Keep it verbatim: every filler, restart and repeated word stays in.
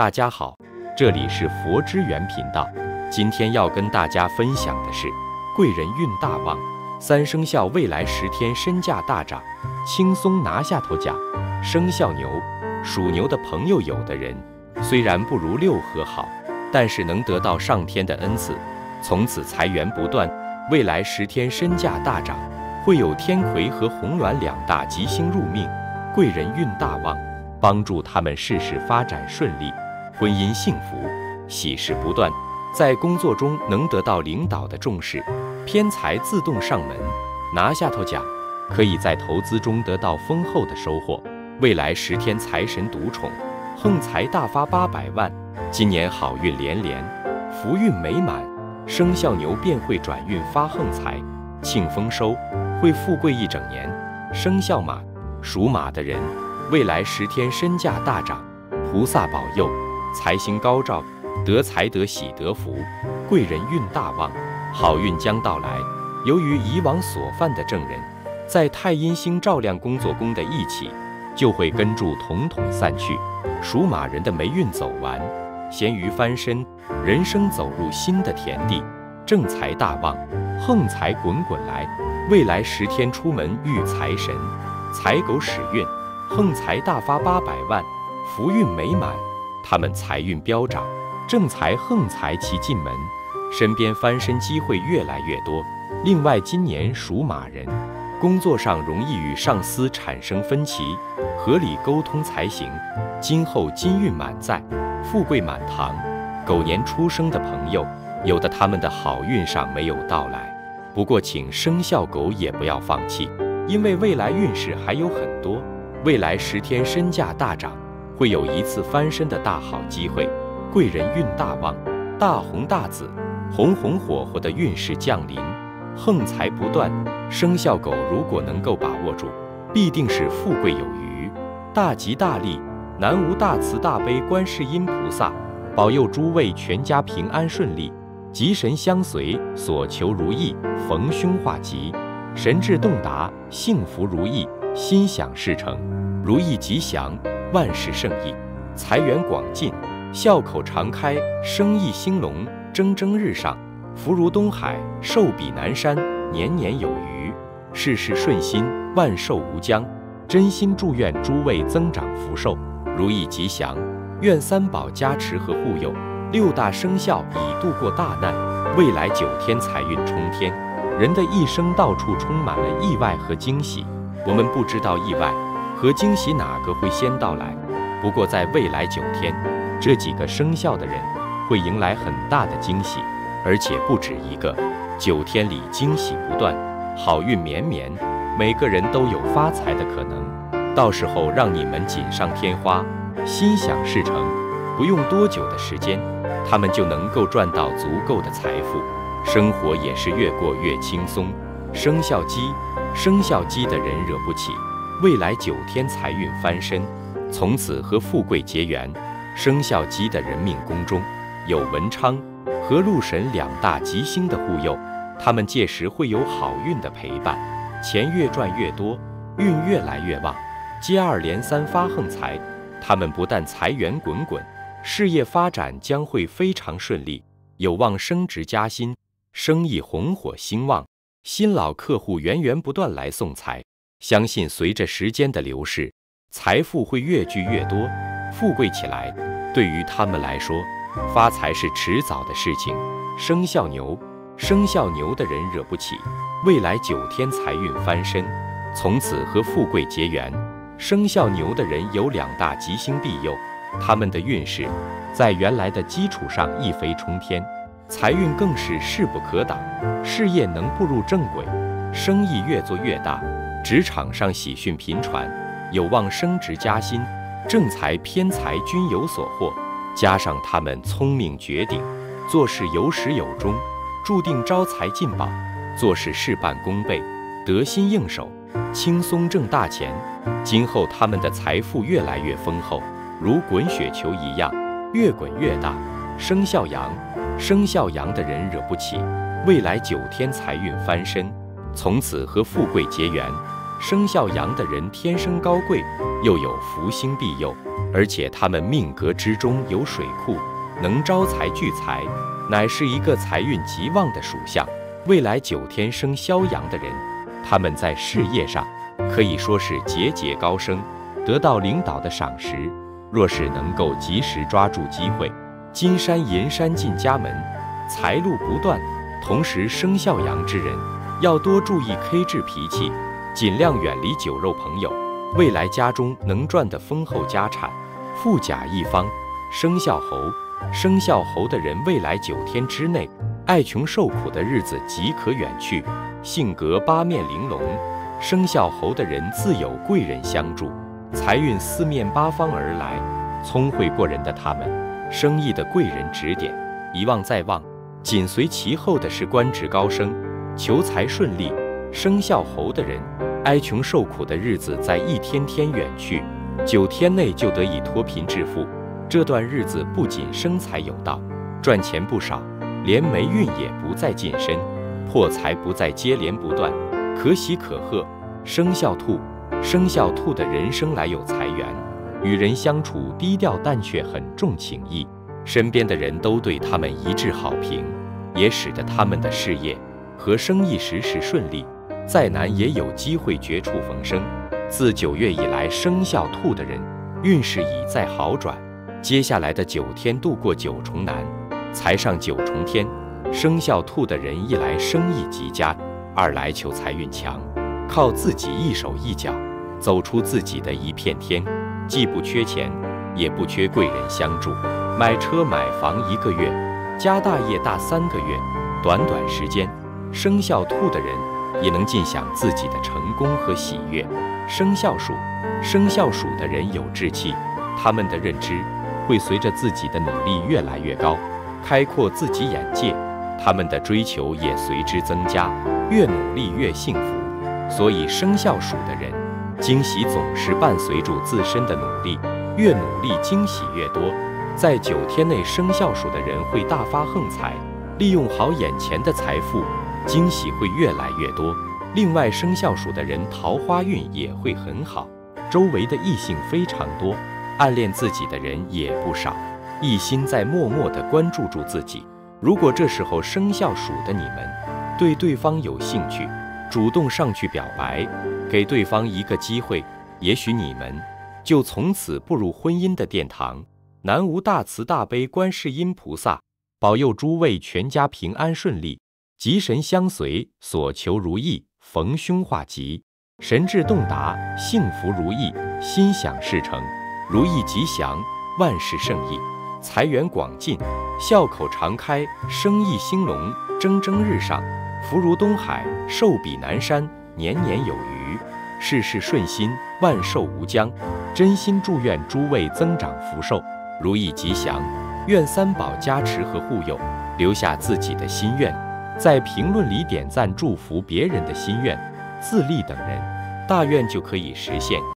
大家好，这里是佛之源频道。今天要跟大家分享的是贵人运大旺，三生肖未来十天身价大涨，轻松拿下头奖。生肖牛，属牛的朋友，有的人虽然不如六合好，但是能得到上天的恩赐，从此财源不断，未来十天身价大涨，会有天魁和红鸾两大吉星入命，贵人运大旺，帮助他们事事发展顺利，婚姻幸福，喜事不断。在工作中能得到领导的重视，偏财自动上门，拿下头奖，可以在投资中得到丰厚的收获。未来十天财神独宠，横财大发八百万，今年好运连连，福运美满，生肖牛便会转运发横财，庆丰收，会富贵一整年。生肖马，属马的人未来十天身价大涨，菩萨保佑，财星高照，得财得喜得福，贵人运大旺，好运将到来。由于以往所犯的正人，在太阴星照亮工作宫的一起，就会跟住统统散去。属马人的霉运走完，咸鱼翻身，人生走入新的田地，正财大旺，横财滚滚来。未来十天出门遇财神，财狗使运，横财大发八百万，福运美满，他们财运飙涨，正财横财齐进门，身边翻身机会越来越多。另外，今年属马人工作上容易与上司产生分歧，合理沟通才行。今后金运满载，富贵满堂。狗年出生的朋友，有的他们的好运上没有到来，不过请生肖狗也不要放弃，因为未来运势还有很多。未来十天身价大涨，会有一次翻身的大好机会，贵人运大旺，大红大紫，红红火火的运势降临，横财不断。生肖狗如果能够把握住，必定是富贵有余，大吉大利。南无大慈大悲观世音菩萨，保佑诸位全家平安顺利，吉神相随，所求如意，逢凶化吉，神智洞达，幸福如意，心想事成，如意吉祥，万事胜意，财源广进，笑口常开，生意兴隆，蒸蒸日上，福如东海，寿比南山，年年有余，事事顺心，万寿无疆。真心祝愿诸位增长福寿，如意吉祥，愿三宝加持和护佑，六大生肖已度过大难，未来九天财运冲天。人的一生到处充满了意外和惊喜，我们不知道意外和惊喜哪个会先到来，不过在未来九天，这几个生肖的人会迎来很大的惊喜，而且不止一个。九天里惊喜不断，好运绵绵，每个人都有发财的可能，到时候让你们锦上添花，心想事成。不用多久的时间，他们就能够赚到足够的财富，生活也是越过越轻松。生肖鸡，生肖鸡的人惹不起，未来九天财运翻身，从此和富贵结缘。生肖鸡的人命宫中有文昌和禄神两大吉星的护佑，他们届时会有好运的陪伴，钱越赚越多，运越来越旺，接二连三发横财，他们不但财源滚滚，事业发展将会非常顺利，有望升职加薪，生意红火兴旺，新老客户源源不断来送财，相信随着时间的流逝，财富会越聚越多，富贵起来。对于他们来说，发财是迟早的事情。生肖牛，生肖牛的人惹不起，未来九天财运翻身，从此和富贵结缘。生肖牛的人有两大吉星庇佑，他们的运势在原来的基础上一飞冲天，财运更是势不可挡，事业能步入正轨，生意越做越大，职场上喜讯频传，有望升职加薪，正财偏财均有所获。加上他们聪明绝顶，做事有始有终，注定招财进宝，做事事半功倍，得心应手，轻松挣大钱。今后他们的财富越来越丰厚，如滚雪球一样，越滚越大。生肖羊，生肖羊的人惹不起，未来九天财运翻身，从此和富贵结缘。生肖羊的人天生高贵，又有福星庇佑，而且他们命格之中有水库，能招财聚财，乃是一个财运极旺的属相。未来九天生肖羊的人，他们在事业上可以说是节节高升，得到领导的赏识。若是能够及时抓住机会，金山银山进家门，财路不断。同时，生肖羊之人要多注意 K 制脾气，尽量远离酒肉朋友。未来家中能赚的丰厚家产，富甲一方。生肖猴，生肖猴的人未来九天之内，爱穷受苦的日子即可远去。性格八面玲珑，生肖猴的人自有贵人相助，财运四面八方而来。聪慧过人的他们，生意的贵人指点，一旺再旺。紧随其后的是官职高升，求财顺利。生肖猴的人，哀穷受苦的日子在一天天远去，九天内就得以脱贫致富。这段日子不仅生财有道，赚钱不少，连霉运也不再近身，破财不再接连不断，可喜可贺。生肖兔，生肖兔的人生来有财源，与人相处低调但却很重情义，身边的人都对他们一致好评，也使得他们的事业和生意时时顺利，再难也有机会绝处逢生。自九月以来，生肖兔的人运势已在好转，接下来的九天度过九重难，才上九重天。生肖兔的人一来生意极佳，二来求财运强，靠自己一手一脚走出自己的一片天，既不缺钱，也不缺贵人相助。买车买房一个月，家大业大三个月，短短时间，生肖兔的人也能尽享自己的成功和喜悦。生肖鼠，生肖鼠的人有志气，他们的认知会随着自己的努力越来越高，开阔自己眼界，他们的追求也随之增加，越努力越幸福。所以生肖鼠的人，惊喜总是伴随着自身的努力，越努力惊喜越多。在九天内，生肖鼠的人会大发横财，利用好眼前的财富，惊喜会越来越多。另外，生肖鼠的人桃花运也会很好，周围的异性非常多，暗恋自己的人也不少，一心在默默地关注住自己。如果这时候生肖鼠的你们对对方有兴趣，主动上去表白，给对方一个机会，也许你们就从此步入婚姻的殿堂。南无大慈大悲观世音菩萨，保佑诸位全家平安顺利，吉神相随，所求如意，逢凶化吉，神智洞达，幸福如意，心想事成，如意吉祥，万事胜意，财源广进，笑口常开，生意兴隆，蒸蒸日上，福如东海，寿比南山，年年有余，事事顺心，万寿无疆。真心祝愿诸位增长福寿，如意吉祥，愿三宝加持和护佑，留下自己的心愿，在评论里点赞祝福别人的心愿，自立等人，大愿就可以实现。